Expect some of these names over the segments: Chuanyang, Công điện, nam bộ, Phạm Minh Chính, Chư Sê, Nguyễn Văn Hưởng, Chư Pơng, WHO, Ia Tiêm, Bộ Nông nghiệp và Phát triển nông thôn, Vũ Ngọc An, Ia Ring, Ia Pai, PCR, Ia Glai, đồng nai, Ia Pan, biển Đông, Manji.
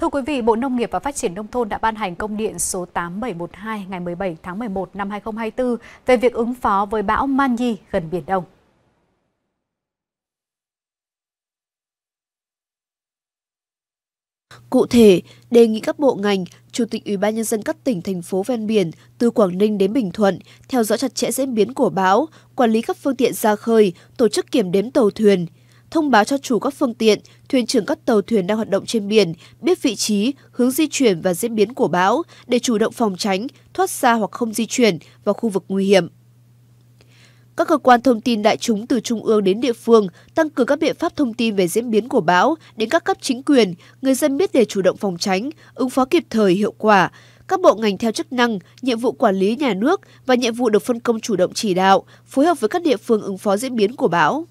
Thưa quý vị, Bộ Nông nghiệp và Phát triển Nông thôn đã ban hành công điện số 8712 ngày 17 tháng 11 năm 2024 về việc ứng phó với bão Manji gần Biển Đông. Cụ thể, đề nghị các bộ ngành, Chủ tịch Ủy ban Nhân dân các tỉnh, thành phố ven biển từ Quảng Ninh đến Bình Thuận theo dõi chặt chẽ diễn biến của bão, quản lý các phương tiện ra khơi, tổ chức kiểm đếm tàu thuyền, thông báo cho chủ các phương tiện, thuyền trưởng các tàu thuyền đang hoạt động trên biển biết vị trí, hướng di chuyển và diễn biến của bão để chủ động phòng tránh, thoát xa hoặc không di chuyển vào khu vực nguy hiểm. Các cơ quan thông tin đại chúng từ trung ương đến địa phương tăng cường các biện pháp thông tin về diễn biến của bão đến các cấp chính quyền, người dân biết để chủ động phòng tránh, ứng phó kịp thời, hiệu quả. Các bộ ngành theo chức năng, nhiệm vụ quản lý nhà nước và nhiệm vụ được phân công chủ động chỉ đạo, phối hợp với các địa phương ứng phó diễn biến của bão.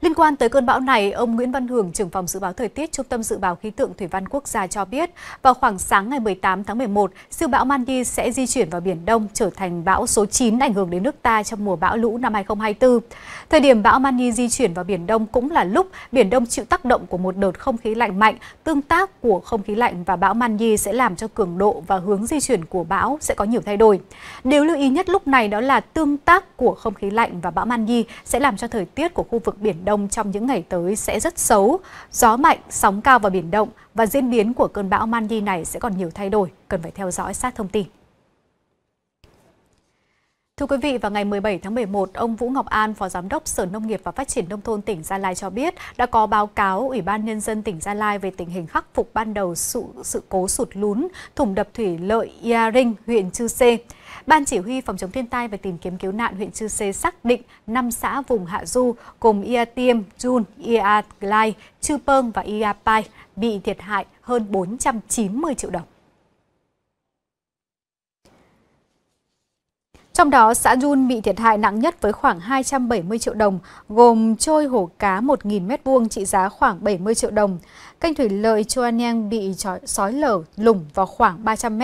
Liên quan tới cơn bão này, ông Nguyễn Văn Hưởng, trưởng phòng dự báo thời tiết, Trung tâm Dự báo Khí tượng Thủy văn Quốc gia cho biết, vào khoảng sáng ngày 18 tháng 11, siêu bão Manji sẽ di chuyển vào Biển Đông, trở thành bão số 9 ảnh hưởng đến nước ta trong mùa bão lũ năm 2024. Thời điểm bão Manji di chuyển vào Biển Đông cũng là lúc Biển Đông chịu tác động của một đợt không khí lạnh mạnh. Tương tác của không khí lạnh và bão Manji sẽ làm cho cường độ và hướng di chuyển của bão sẽ có nhiều thay đổi. Điều lưu ý nhất lúc này đó là tương tác của không khí lạnh và bão Manji sẽ làm cho thời tiết của khu vực Biển Đông trong những ngày tới sẽ rất xấu, gió mạnh, sóng cao và biển động, và diễn biến của cơn bão Manji này sẽ còn nhiều thay đổi, cần phải theo dõi sát thông tin. Thưa quý vị, vào ngày 17 tháng 11, ông Vũ Ngọc An, Phó Giám đốc Sở Nông nghiệp và Phát triển Nông thôn tỉnh Gia Lai cho biết đã có báo cáo Ủy ban Nhân dân tỉnh Gia Lai về tình hình khắc phục ban đầu sự cố sụt lún thủng đập thủy lợi Ia Ring, huyện Chư Sê. Ban Chỉ huy Phòng chống thiên tai và tìm kiếm cứu nạn huyện Chư Sê xác định 5 xã vùng hạ du gồm Ia Tiêm, Ia Glai, Chư Pơng và Ia Pai bị thiệt hại hơn 490 triệu đồng. Trong đó, xã Jun bị thiệt hại nặng nhất với khoảng 270 triệu đồng, gồm trôi hồ cá 1.000 m² trị giá khoảng 70 triệu đồng. Kênh thủy lợi Chuanyang bị sói lở lủng vào khoảng 300 m,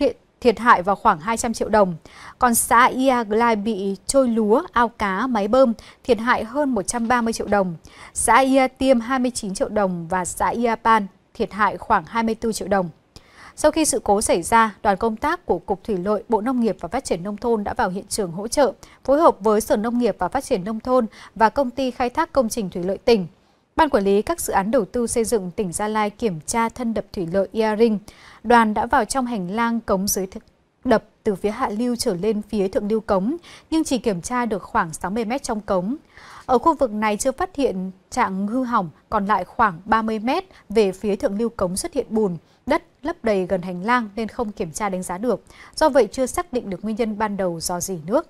hiện thiệt hại vào khoảng 200 triệu đồng. Còn xã Ia Glai bị trôi lúa, ao cá, máy bơm, thiệt hại hơn 130 triệu đồng. Xã Ia Tiêm 29 triệu đồng và xã Ia Pan thiệt hại khoảng 24 triệu đồng. Sau khi sự cố xảy ra, đoàn công tác của Cục Thủy lợi, Bộ Nông nghiệp và Phát triển Nông thôn đã vào hiện trường hỗ trợ, phối hợp với Sở Nông nghiệp và Phát triển Nông thôn và Công ty Khai thác Công trình Thủy lợi tỉnh. Ban Quản lý các dự án đầu tư xây dựng tỉnh Gia Lai kiểm tra thân đập thủy lợi Ia Ring. Đoàn đã vào trong hành lang cống dưới đập từ phía hạ lưu trở lên phía thượng lưu cống, nhưng chỉ kiểm tra được khoảng 60 m trong cống. Ở khu vực này chưa phát hiện trạng hư hỏng, còn lại khoảng 30 m về phía thượng lưu cống xuất hiện bùn, đất lấp đầy gần hành lang nên không kiểm tra đánh giá được. Do vậy chưa xác định được nguyên nhân ban đầu do rỉ nước.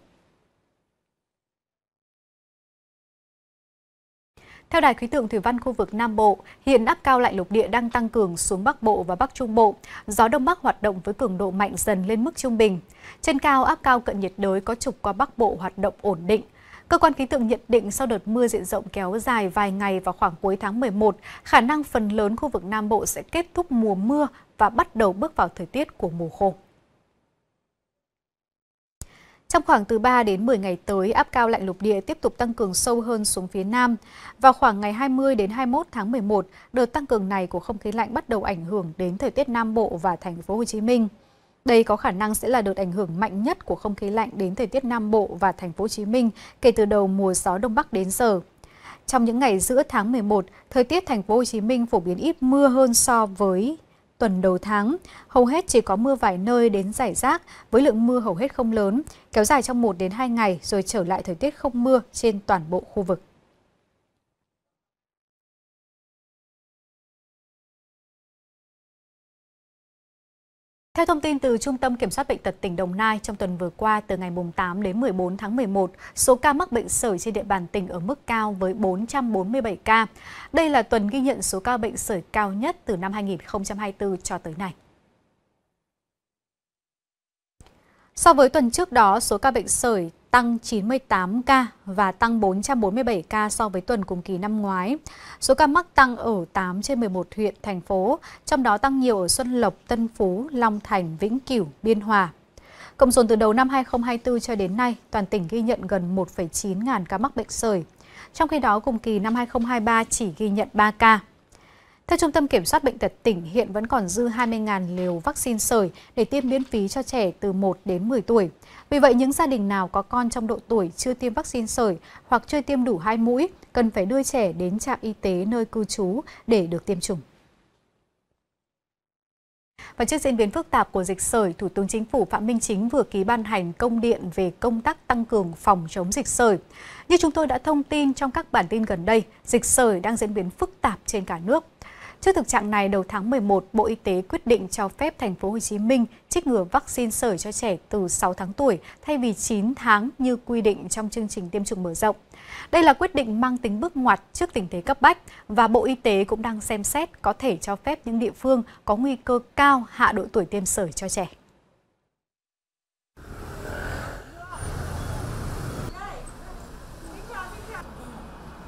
Theo Đài khí tượng Thủy văn khu vực Nam Bộ, hiện áp cao lạnh lục địa đang tăng cường xuống Bắc Bộ và Bắc Trung Bộ. Gió Đông Bắc hoạt động với cường độ mạnh dần lên mức trung bình. Trên cao, áp cao cận nhiệt đới có trục qua Bắc Bộ hoạt động ổn định. Cơ quan khí tượng nhận định sau đợt mưa diện rộng kéo dài vài ngày vào khoảng cuối tháng 11, khả năng phần lớn khu vực Nam Bộ sẽ kết thúc mùa mưa và bắt đầu bước vào thời tiết của mùa khô. Trong khoảng từ 3 đến 10 ngày tới, áp cao lạnh lục địa tiếp tục tăng cường sâu hơn xuống phía Nam. Vào khoảng ngày 20 đến 21 tháng 11, đợt tăng cường này của không khí lạnh bắt đầu ảnh hưởng đến thời tiết Nam Bộ và thành phố Hồ Chí Minh. Đây có khả năng sẽ là đợt ảnh hưởng mạnh nhất của không khí lạnh đến thời tiết Nam Bộ và thành phố Hồ Chí Minh kể từ đầu mùa gió Đông Bắc đến giờ. Trong những ngày giữa tháng 11, thời tiết thành phố Hồ Chí Minh phổ biến ít mưa hơn so với tuần đầu tháng, hầu hết chỉ có mưa vài nơi đến rải rác với lượng mưa hầu hết không lớn, kéo dài trong 1 đến 2 ngày rồi trở lại thời tiết không mưa trên toàn bộ khu vực. Theo thông tin từ Trung tâm Kiểm soát Bệnh tật tỉnh Đồng Nai, trong tuần vừa qua, từ ngày 8 đến 14 tháng 11, số ca mắc bệnh sởi trên địa bàn tỉnh ở mức cao với 447 ca. Đây là tuần ghi nhận số ca bệnh sởi cao nhất từ năm 2024 cho tới nay. So với tuần trước đó, số ca bệnh sởi tăng 98 ca và tăng 447 ca so với tuần cùng kỳ năm ngoái. Số ca mắc tăng ở 8 trên 11 huyện, thành phố, trong đó tăng nhiều ở Xuân Lộc, Tân Phú, Long Thành, Vĩnh Cửu, Biên Hòa. Cộng dồn từ đầu năm 2024 cho đến nay, toàn tỉnh ghi nhận gần 1,9 ngàn ca mắc bệnh sởi. Trong khi đó, cùng kỳ năm 2023 chỉ ghi nhận 3 ca. Theo Trung tâm Kiểm soát Bệnh tật tỉnh, hiện vẫn còn dư 20.000 liều vaccine sởi để tiêm miễn phí cho trẻ từ 1 đến 10 tuổi. Vì vậy, những gia đình nào có con trong độ tuổi chưa tiêm vaccine sởi hoặc chưa tiêm đủ 2 mũi, cần phải đưa trẻ đến trạm y tế nơi cư trú để được tiêm chủng. Và trước diễn biến phức tạp của dịch sởi, Thủ tướng Chính phủ Phạm Minh Chính vừa ký ban hành công điện về công tác tăng cường phòng chống dịch sởi. Như chúng tôi đã thông tin trong các bản tin gần đây, dịch sởi đang diễn biến phức tạp trên cả nước. Trước thực trạng này, đầu tháng 11, Bộ Y tế quyết định cho phép thành phố Hồ Chí Minh trích ngừa vaccine sởi cho trẻ từ 6 tháng tuổi thay vì 9 tháng như quy định trong chương trình tiêm chủng mở rộng. Đây là quyết định mang tính bước ngoặt trước tình thế cấp bách và Bộ Y tế cũng đang xem xét có thể cho phép những địa phương có nguy cơ cao hạ độ tuổi tiêm sởi cho trẻ.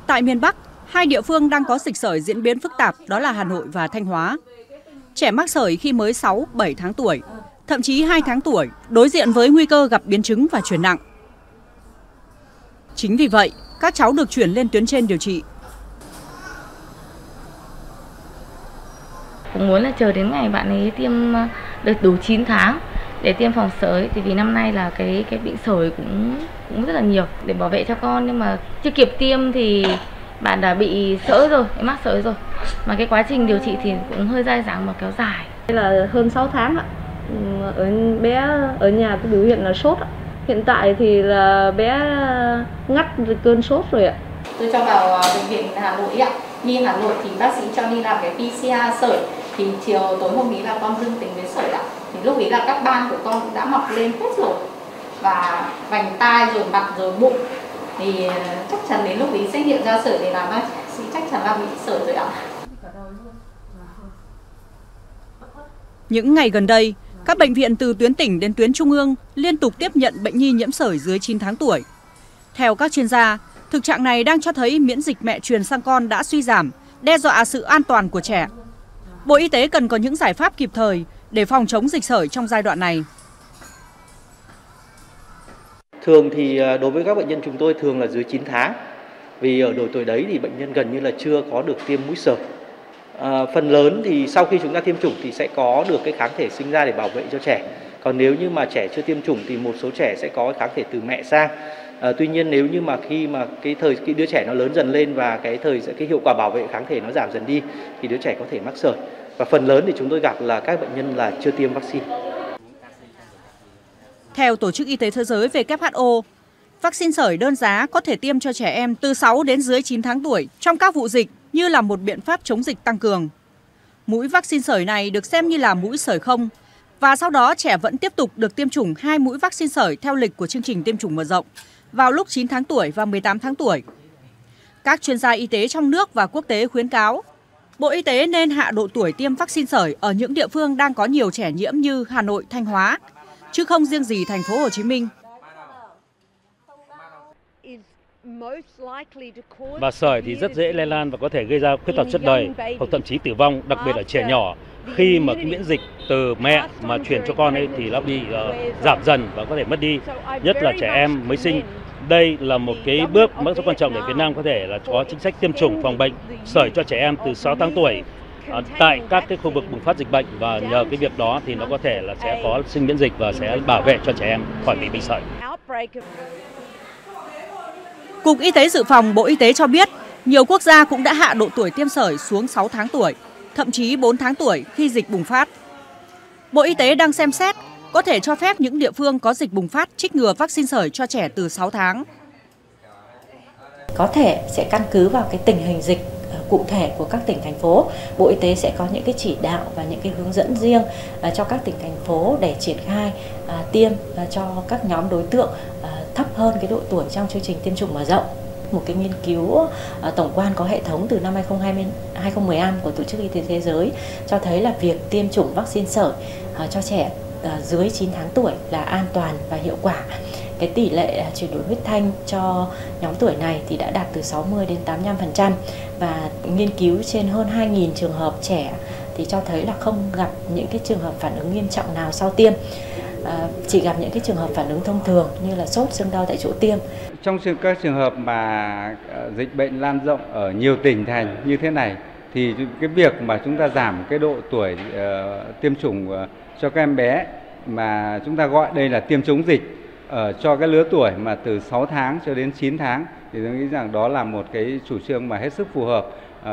Tại miền Bắc, hai địa phương đang có dịch sởi diễn biến phức tạp đó là Hà Nội và Thanh Hóa. Trẻ mắc sởi khi mới 6, 7 tháng tuổi, thậm chí 2 tháng tuổi, đối diện với nguy cơ gặp biến chứng và chuyển nặng. Chính vì vậy, các cháu được chuyển lên tuyến trên điều trị. Cũng muốn là chờ đến ngày bạn ấy tiêm được đủ 9 tháng để tiêm phòng sởi, thì vì năm nay là cái bệnh sởi cũng rất là nhiều để bảo vệ cho con, nhưng mà chưa kịp tiêm thì bạn đã bị sởi rồi, mắc sởi rồi. Mà cái quá trình điều trị thì cũng hơi dai dẳng và kéo dài. Đây là hơn 6 tháng ạ. Bé ở nhà có biểu hiện là sốt ạ. Hiện tại thì là bé ngắt cơn sốt rồi ạ. Tôi cho vào bệnh viện Hà Nội ạ. Nhi Hà Nội thì bác sĩ cho đi làm cái PCR sởi. Thì chiều tối hôm ấy là con dương tính với sởi ạ. Thì lúc ấy là các ban của con cũng đã mọc lên hết rồi. Và vành tai rồi mặt rồi bụng. Thì chắc chắn đến lúc ý xét nghiệm ra sởi để làm bác sĩ chắc chắn là bị sởi rồi ạ. Những ngày gần đây, các bệnh viện từ tuyến tỉnh đến tuyến trung ương liên tục tiếp nhận bệnh nhi nhiễm sởi dưới 9 tháng tuổi. Theo các chuyên gia, thực trạng này đang cho thấy miễn dịch mẹ truyền sang con đã suy giảm, đe dọa sự an toàn của trẻ. Bộ Y tế cần có những giải pháp kịp thời để phòng chống dịch sởi trong giai đoạn này. Thường thì đối với các bệnh nhân chúng tôi thường là dưới 9 tháng, vì ở độ tuổi đấy thì bệnh nhân gần như là chưa có được tiêm mũi sởi. Phần lớn thì sau khi chúng ta tiêm chủng thì sẽ có được cái kháng thể sinh ra để bảo vệ cho trẻ. Còn nếu như mà trẻ chưa tiêm chủng thì một số trẻ sẽ có kháng thể từ mẹ sang. Tuy nhiên nếu như mà khi mà cái đứa trẻ nó lớn dần lên và cái hiệu quả bảo vệ kháng thể nó giảm dần đi thì đứa trẻ có thể mắc sởi. Và phần lớn thì chúng tôi gặp là các bệnh nhân là chưa tiêm vaccine. Theo Tổ chức Y tế Thế giới WHO, vaccine sởi đơn giá có thể tiêm cho trẻ em từ 6 đến dưới 9 tháng tuổi trong các vụ dịch như là một biện pháp chống dịch tăng cường. Mũi vaccine sởi này được xem như là mũi sởi không và sau đó trẻ vẫn tiếp tục được tiêm chủng 2 mũi vaccine sởi theo lịch của chương trình tiêm chủng mở rộng vào lúc 9 tháng tuổi và 18 tháng tuổi. Các chuyên gia y tế trong nước và quốc tế khuyến cáo Bộ Y tế nên hạ độ tuổi tiêm vaccine sởi ở những địa phương đang có nhiều trẻ nhiễm như Hà Nội, Thanh Hóa, chứ không riêng gì thành phố Hồ Chí Minh. Và sởi thì rất dễ lây lan và có thể gây ra khuyết tật suốt đời hoặc thậm chí tử vong, đặc biệt ở trẻ nhỏ. Khi mà cái miễn dịch từ mẹ mà truyền cho con ấy thì nó bị giảm dần và có thể mất đi, nhất là trẻ em mới sinh. Đây là một cái bước rất quan trọng để Việt Nam có thể là có chính sách tiêm chủng phòng bệnh sởi cho trẻ em từ 6 tháng tuổi tại các cái khu vực bùng phát dịch bệnh, và nhờ cái việc đó thì nó có thể là sẽ có sinh miễn dịch và sẽ bảo vệ cho trẻ em khỏi bị sởi. Cục Y tế Dự phòng Bộ Y tế cho biết, nhiều quốc gia cũng đã hạ độ tuổi tiêm sởi xuống 6 tháng tuổi, thậm chí 4 tháng tuổi khi dịch bùng phát. Bộ Y tế đang xem xét có thể cho phép những địa phương có dịch bùng phát trích ngừa vaccine sởi cho trẻ từ 6 tháng. Có thể sẽ căn cứ vào cái tình hình dịch cụ thể của các tỉnh, thành phố. Bộ Y tế sẽ có những cái chỉ đạo và những cái hướng dẫn riêng cho các tỉnh, thành phố để triển khai tiêm cho các nhóm đối tượng thấp hơn cái độ tuổi trong chương trình tiêm chủng mở rộng. Một cái nghiên cứu tổng quan có hệ thống từ năm 2015 của Tổ chức Y tế Thế giới cho thấy là việc tiêm chủng vaccine sởi cho trẻ dưới 9 tháng tuổi là an toàn và hiệu quả. Cái tỷ lệ chuyển đổi huyết thanh cho nhóm tuổi này thì đã đạt từ 60 đến 85% và nghiên cứu trên hơn 2.000 trường hợp trẻ thì cho thấy là không gặp những cái trường hợp phản ứng nghiêm trọng nào sau tiêm. chỉ gặp những cái trường hợp phản ứng thông thường như là sốt, sưng đau tại chỗ tiêm. Trong các trường hợp mà dịch bệnh lan rộng ở nhiều tỉnh thành như thế này thì cái việc mà chúng ta giảm cái độ tuổi tiêm chủng cho các em bé mà chúng ta gọi đây là tiêm chống dịch cho cái lứa tuổi mà từ 6 tháng cho đến 9 tháng thì tôi nghĩ rằng đó là một cái chủ trương mà hết sức phù hợp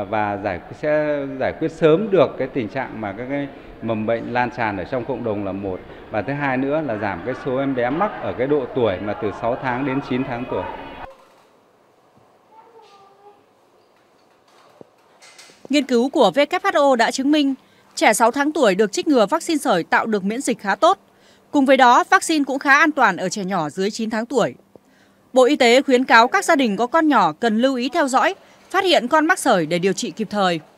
và sẽ giải quyết sớm được cái tình trạng mà các cái mầm bệnh lan tràn ở trong cộng đồng là một, và thứ hai nữa là giảm cái số em bé mắc ở cái độ tuổi mà từ 6 tháng đến 9 tháng tuổi. Nghiên cứu của WHO đã chứng minh trẻ 6 tháng tuổi được chích ngừa vaccine sởi tạo được miễn dịch khá tốt. Cùng với đó, vaccine cũng khá an toàn ở trẻ nhỏ dưới 9 tháng tuổi. Bộ Y tế khuyến cáo các gia đình có con nhỏ cần lưu ý theo dõi, phát hiện con mắc sởi để điều trị kịp thời.